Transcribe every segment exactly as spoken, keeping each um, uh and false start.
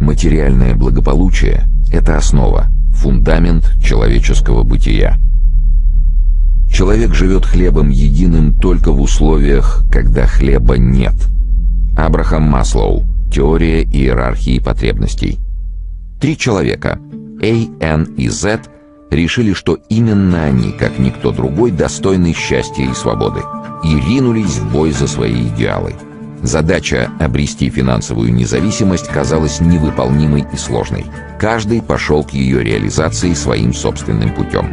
Материальное благополучие – это основа, фундамент человеческого бытия. Человек живет хлебом единым только в условиях, когда хлеба нет. Абрахам Маслоу. Теория иерархии потребностей. Три человека – A, N и Z – решили, что именно они, как никто другой, достойны счастья и свободы, и ринулись в бой за свои идеалы. Задача обрести финансовую независимость казалась невыполнимой и сложной. Каждый пошел к ее реализации своим собственным путем.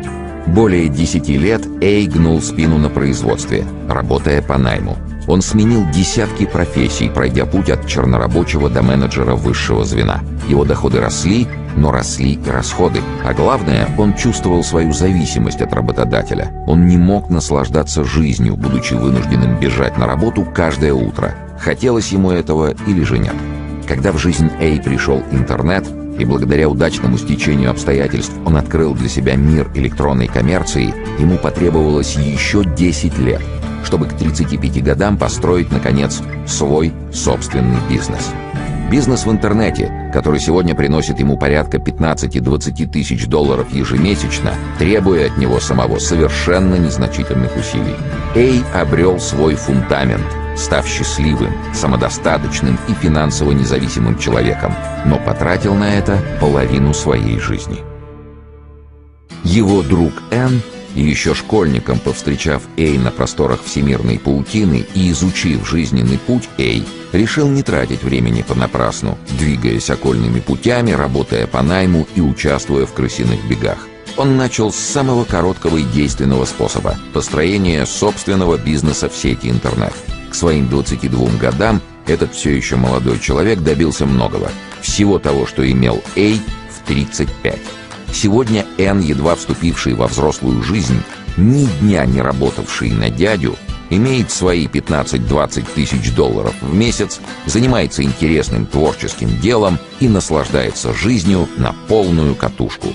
Более десяти лет Эй гнул спину на производстве, работая по найму. Он сменил десятки профессий, пройдя путь от чернорабочего до менеджера высшего звена. Его доходы росли, но росли и расходы. А главное, он чувствовал свою зависимость от работодателя. Он не мог наслаждаться жизнью, будучи вынужденным бежать на работу каждое утро. Хотелось ему этого или же нет. Когда в жизнь Эй пришел интернет, и благодаря удачному стечению обстоятельств он открыл для себя мир электронной коммерции, ему потребовалось еще десять лет, чтобы к тридцати пяти годам построить, наконец, свой собственный бизнес. Бизнес в интернете, который сегодня приносит ему порядка пятнадцати-двадцати тысяч долларов ежемесячно, требуя от него самого совершенно незначительных усилий. Эй обрел свой фундамент, став счастливым, самодостаточным и финансово независимым человеком, но потратил на это половину своей жизни. Его друг Эн, еще школьником повстречав Эй на просторах всемирной паутины и изучив жизненный путь Эй, решил не тратить времени понапрасну, двигаясь окольными путями, работая по найму и участвуя в крысиных бегах. Он начал с самого короткого и действенного способа – построения собственного бизнеса в сети интернет. К своим двадцати двум годам этот все еще молодой человек добился многого. Всего того, что имел Эй в тридцать пять. Сегодня Эн, едва вступивший во взрослую жизнь, ни дня не работавший на дядю, имеет свои пятнадцать-двадцать тысяч долларов в месяц, занимается интересным творческим делом и наслаждается жизнью на полную катушку.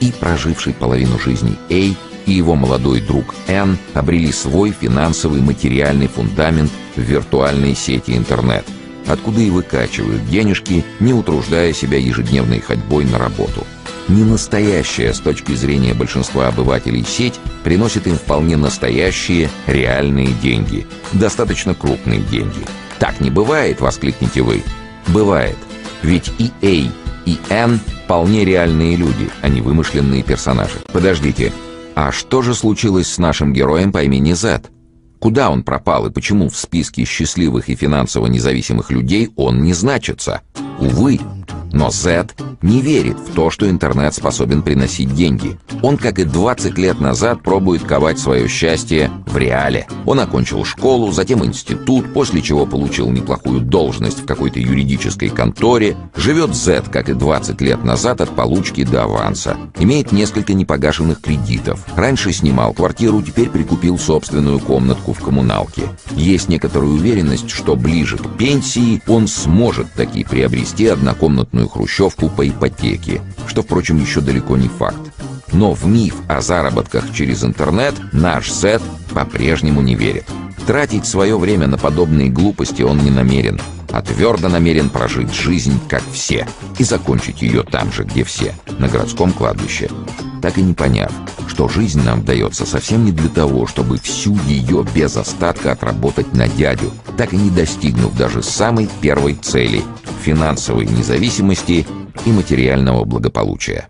И проживший половину жизни Эй и его молодой друг Эн обрели свой финансовый материальный фундамент в виртуальной сети интернет, откуда и выкачивают денежки, не утруждая себя ежедневной ходьбой на работу. Ненастоящая с точки зрения большинства обывателей сеть приносит им вполне настоящие, реальные деньги, достаточно крупные деньги. «Так не бывает!» — воскликнете вы. Бывает. Ведь и Эй, и Эн вполне реальные люди, а не вымышленные персонажи. Подождите. А что же случилось с нашим героем по имени Зет? Куда он пропал и почему в списке счастливых и финансово независимых людей он не значится? Увы, но Зет не верит в то, что интернет способен приносить деньги. Он, как и двадцать лет назад, пробует ковать свое счастье в реале. Он окончил школу, затем институт, после чего получил неплохую должность в какой-то юридической конторе. Живет Зет, как и двадцать лет назад, от получки до аванса. Имеет несколько непогашенных кредитов. Раньше снимал квартиру, теперь прикупил собственную комнатку в коммуналке. Есть некоторая уверенность, что ближе к пенсии он сможет таки приобрести однокомнатную хрущевку по ипотеке, что, впрочем, еще далеко не факт. Но в миф о заработках через интернет наш Зет по-прежнему не верит. Тратить свое время на подобные глупости он не намерен, а твердо намерен прожить жизнь, как все, и закончить ее там же, где все, на городском кладбище. Так и не поняв, что жизнь нам дается совсем не для того, чтобы всю ее без остатка отработать на дядю, так и не достигнув даже самой первой цели – финансовой независимости и материального благополучия.